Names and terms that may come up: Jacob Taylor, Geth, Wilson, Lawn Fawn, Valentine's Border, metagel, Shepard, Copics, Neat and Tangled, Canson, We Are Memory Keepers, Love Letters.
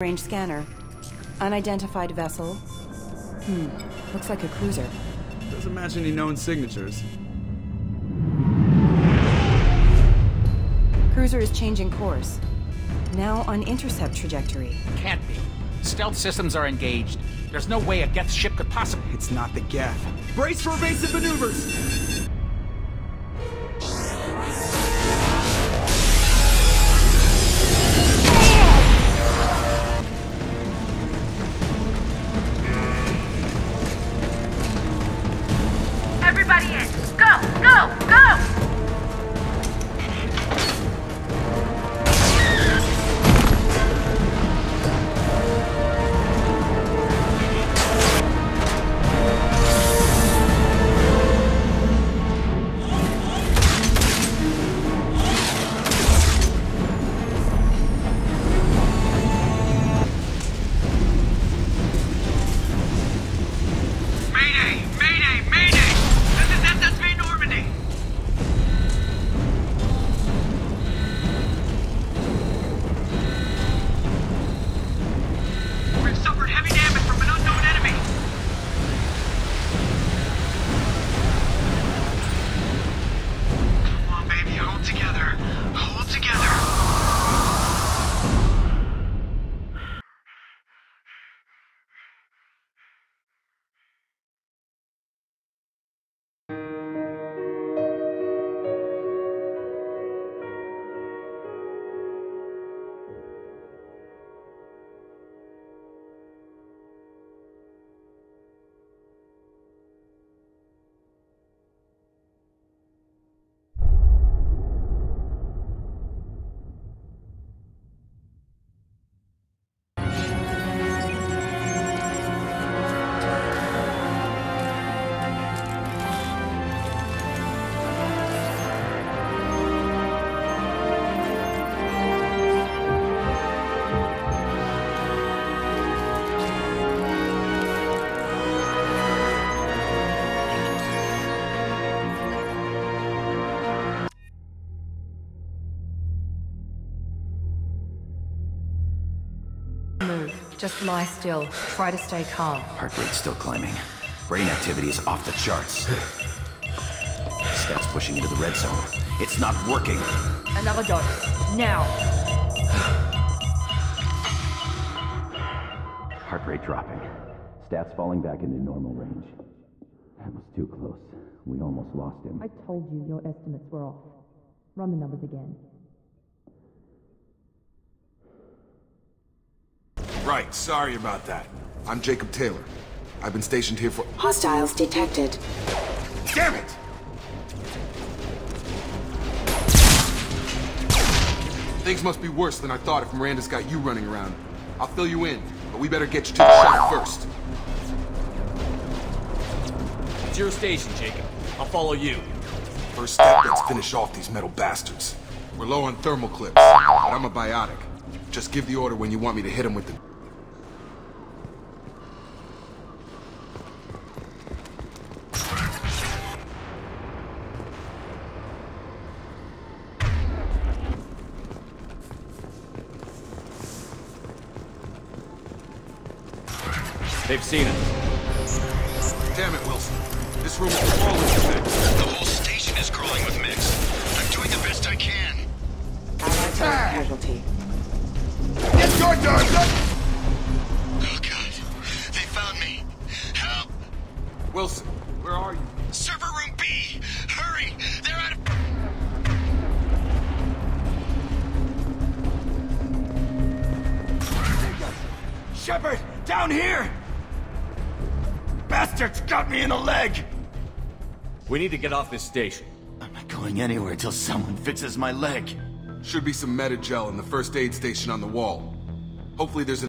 Range scanner. Unidentified vessel. Looks like a cruiser. Doesn't match any known signatures. Cruiser is changing course. Now on intercept trajectory. Can't be. Stealth systems are engaged. There's no way a Geth ship could possibly... It's not the Geth. Brace for evasive maneuvers! Just lie still. Try to stay calm. Heart rate's still climbing. Brain activity is off the charts. Stats pushing into the red zone. It's not working. Another dose. Now. Heart rate dropping. Stats falling back into normal range. That was too close. We almost lost him. I told you your estimates were off. Run the numbers again. Right, sorry about that. I'm Jacob Taylor. I've been stationed here for... Hostiles detected. Damn it! Things must be worse than I thought if Miranda's got you running around. I'll fill you in, but we better get you to the shop first. It's your station, Jacob. I'll follow you. First step, let's finish off these metal bastards. We're low on thermal clips, but I'm a biotic. Just give the order when you want me to hit them with the... They've seen it. Damn it, Wilson. This room is crawling with mix. The whole station is crawling with mix. I'm doing the best I can. Allied casualty. Get your gun! Oh God! They found me. Help! Wilson, where are you? Server room B. Hurry! They're out of. Shepard, down here! Bastards got me in the leg! We need to get off this station. I'm not going anywhere till someone fixes my leg. Should be some metagel in the first aid station on the wall. Hopefully there's a